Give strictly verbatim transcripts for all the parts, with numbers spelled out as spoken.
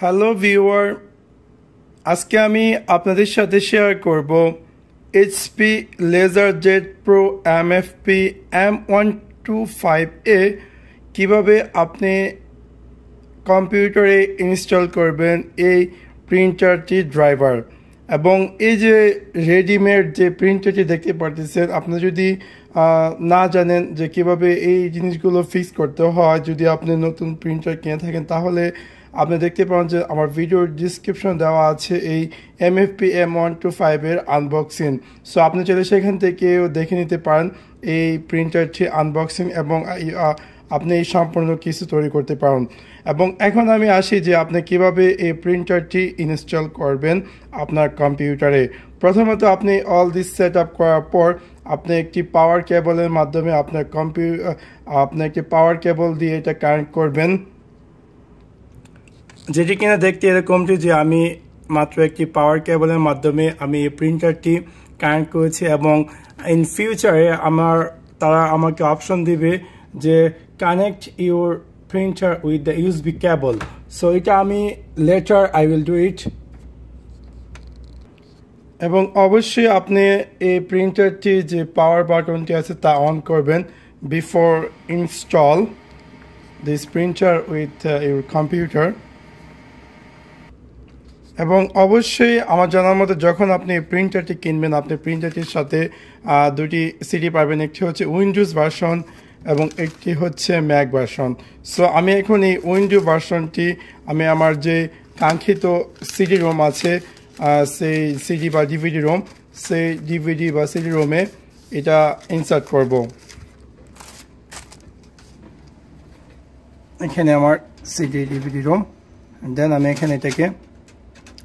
Hello viewer, আজকে আমি আপনাদের সাথে শেয়ার করব H P LaserJet Pro M F P M one two five A কিভাবে আপনি কম্পিউটারে ইনস্টল করবেন এই প্রিন্টারটি ড্রাইভার। এবং এই যে রেডিমেড যে প্রিন্টারটি দেখতে পাচ্ছেন, আপনি যদি না জানেন যে কিভাবে এই জিনিসগুলো ফিক্স করতে হয়, যদি আপনি নতুন প্রিন্টার কিনে থাকেন, তাহলে আপনি দেখতে পাবেন যে আমার ভিডিওর ডিসক্রিপশন দেওয়া আছে এই এমএফপি এম ওয়ান টু ফাইভের আনবক্সিং। সো আপনি চাইলে সেখান থেকেও দেখে নিতে পারেন এই প্রিন্টারটি আনবক্সিং, এবং আপনি এই সম্পূর্ণ কিছু তৈরি করতে পারেন। এবং এখন আমি আসি যে আপনি কিভাবে এই প্রিন্টারটি ইনস্টল করবেন আপনার কম্পিউটারে। প্রথমত আপনি অল দিস সেট আপ করার পর আপনি একটি পাওয়ার কেবলের মাধ্যমে আপনার কম্পিউ আপনি একটি পাওয়ার কেবল দিয়ে এটা কানেক্ট করবেন, যেটি কিনা দেখতে এরকমটি। যে আমি মাত্র একটি পাওয়ার কেবলের মাধ্যমে আমি এই প্রিন্টারটি কানেক্ট করেছি, এবং ইন ফিউচারে আমার তারা আমাকে অপশন দিবে যে connect your printer with the USB cable. So এটা আমি later I will do it. এবং অবশ্যই আপনি এই প্রিন্টারটি যে পাওয়ার বাটনটি আছে তা অন করবেন before install this printer with your computer. এবং অবশ্যই আমার জানার মতো যখন আপনি প্রিন্টারটি কিনবেন, আপনি প্রিন্টারটির সাথে দুটি সিডি পাবেন, একটি হচ্ছে উইন্ডোজ ভার্সন এবং একটি হচ্ছে ম্যাক ভার্সন। সো আমি এখন এই উইন্ডোজ ভার্সনটি আমি আমার যে কাঙ্ক্ষিত সিডি রোম আছে, সেই সিডি বা ডিভিডি রোম, সেই ডিভিডি বা সিডি রোমে এটা ইনসার্ট করব। এখানে আমার সিডি ডিভিডি রোম, দেন আমি এখানে এটাকে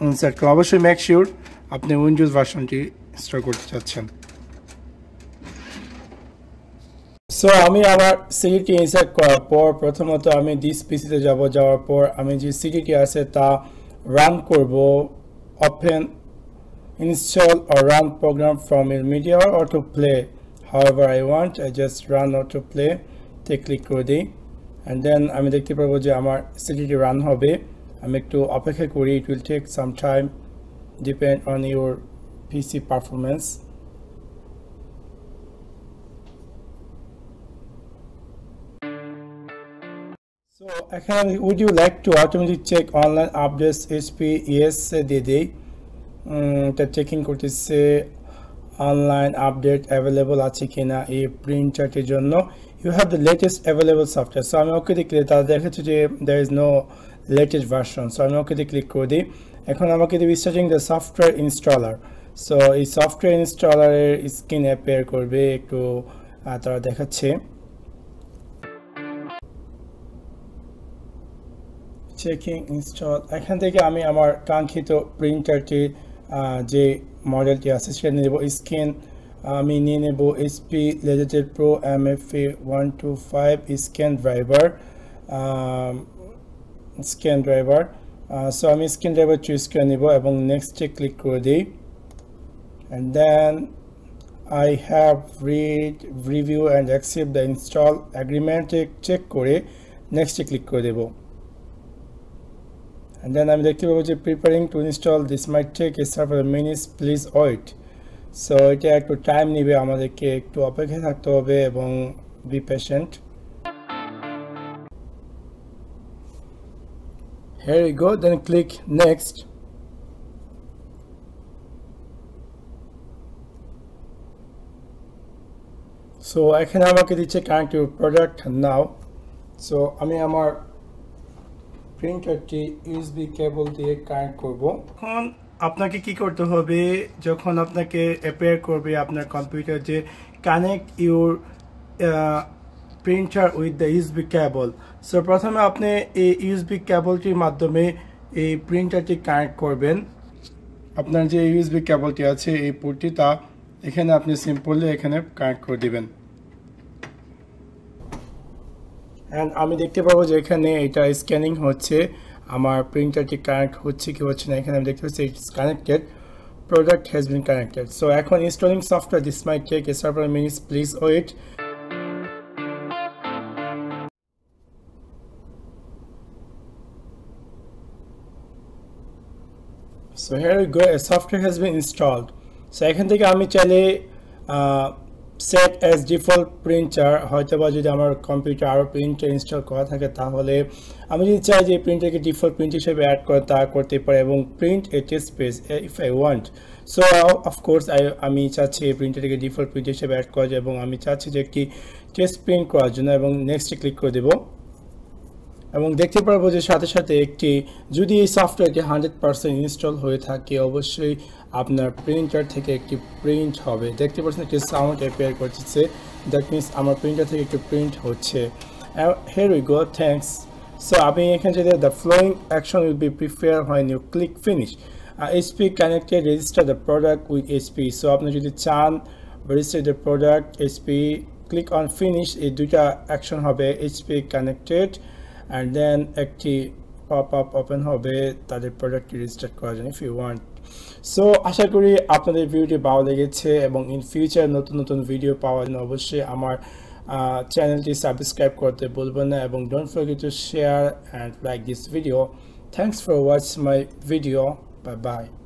ইনসার্ট করব। অবশ্যই মেক শিওর আপনি উইন্ডোজ ভার্সনটি ইনস্টল করতে চাচ্ছেন। সো আমি আমার সিডিটি ইনসার্ট করার পর প্রথমত আমি দিস পিসিতে যাব। যাওয়ার পর আমি যে সিডিটি আছে তা রান করব। Open install or run program from your media or to play however I want, I just run or to play তে ক্লিক করে দিই, অ্যান্ড দেন আমি দেখতে পাবো যে আমার সিডিটি রান হবে। আমি একটু অপেক্ষা করি, it will take some time depend on your PC performance. So, actually, would you like to automatically check online updates? H P yes দিয়ে দেই। এটা চেকিং করতেছে অনলাইন আপডেট অ্যাভেলেবল আছে কিনা এই প্রিন্টারটির জন্য। You have the latest available software. So আমি ওকে দিয়ে ক্লিক, তারা দেখাচ্ছে যে there is no latest version. So আমি ওকে দিয়ে ক্লিক করে দিই। এখন আমাকে দিবি starting the software installer. So এই সফটওয়্যার ইনস্টলারের স্ক্রিন অ্যাপিয়ার করবে, একটু তারা দেখাচ্ছে। Checking install. এখান থেকে আমি আমার কাঙ্ক্ষিত প্রিন্টারটির যে মডেলটি আছে সেটা নিয়ে নেব। স্ক্যান আমি নিয়ে নেব HP LaserJet Pro M F P one two five scan driver scan driver so আমি স্ক্যান ড্রাইভার চুজ করে নেব এবং নেক্সটে ক্লিক করে দিই, and then I have read review and accept the install অ্যাগ্রিমেন্টে চেক করে নেক্সটে ক্লিক করে দেবো। And then I'm দেখতে পাবো যে preparing to install this might take a several minutes, please wait. So এটা একটু টাইম নেবে, আমাদেরকে একটু অপেক্ষা থাকতে হবে এবং be patient. Here we go, then click next. So এখানে আমাকে দিচ্ছে connect to product now. So আমি আমার প্রিন্টারটি ইউএসবি কেবল দিয়ে কানেক্ট করব। এখন আপনাকে কি করতে হবে, যখন আপনাকে অ্যাপেয়ার করবে আপনার কম্পিউটার যে connect your printer with the USB cable, so প্রথমে আপনি এই ইউএসবি কেবলটির মাধ্যমে এই প্রিন্টারটি কানেক্ট করবেন। আপনার যে ইউএসবি কেবলটি আছে এই পোর্টটি, তা এখানে আপনি সিম্পলি এখানে কানেক্ট করে দেবেন। অ্যান্ড আমি দেখতে পাবো যে এখানে এটা স্ক্যানিং হচ্ছে, আমার প্রিন্টারটি কানেক্ট হচ্ছে কি হচ্ছে না। এখানে আমি দেখতে পাচ্ছি it's connected, product has been connected. So এখন installing software, this might take a several minutes please wait. So here we go, a software has been installed. So এখান থেকে আমি চাইলে সেট অ্যাজ ডিফল্ট প্রিন্টার, হয়তোবা যদি আমার computer আরও printer install করা থাকে তাহলে আমি যদি চাই যে প্রিন্টারকে ডিফল্ট প্রিন্ট হিসেবে অ্যাড করে তা করতে পারি এবং print at a space if I want. So of course I আমি চাচ্ছি এই প্রিন্টারটিকে ডিফল্ট প্রিন্ট হিসেবে অ্যাড করা যায় এবং আমি চাচ্ছি যে একটি টেক্সট প্রিন্ট করার জন্য এবং নেক্সটে ক্লিক করে দেবো এবং দেখতে পারবো যে সাথে সাথে একটি, যদি এই সফটওয়্যারটি হান্ড্রেড পার্সেন্ট ইনস্টল হয়ে থাকে অবশ্যই আপনার প্রিন্টার থেকে একটি প্রিন্ট হবে। দেখতে পাচ্ছেন একটি সাউন্ড অ্যাপিয়ার করতেছে, দ্যাট মিনস আমার প্রিন্টার থেকে একটি প্রিন্ট হচ্ছে। Here we go, thanks. So আমি এখানে যদি the following action will be prefer when you click finish HP connected register the product with HP. So আপনি যদি চান register the product HP, click on finish, এই দুইটা action হবে HP connected and then একটি পপ আপ ওপেন হবে তাদের product register করার জন্য ইফ ইউ ওয়ান্ট। সো আশা করি আপনাদের ভিডিওটি ভালো লেগেছে এবং ইন ফিউচার নতুন নতুন ভিডিও পাওয়ার জন্য অবশ্যই আমার চ্যানেলটি সাবস্ক্রাইব করতে ভুলবেন না এবং don't forget to share and like this video. Thanks for watching my video, bye by.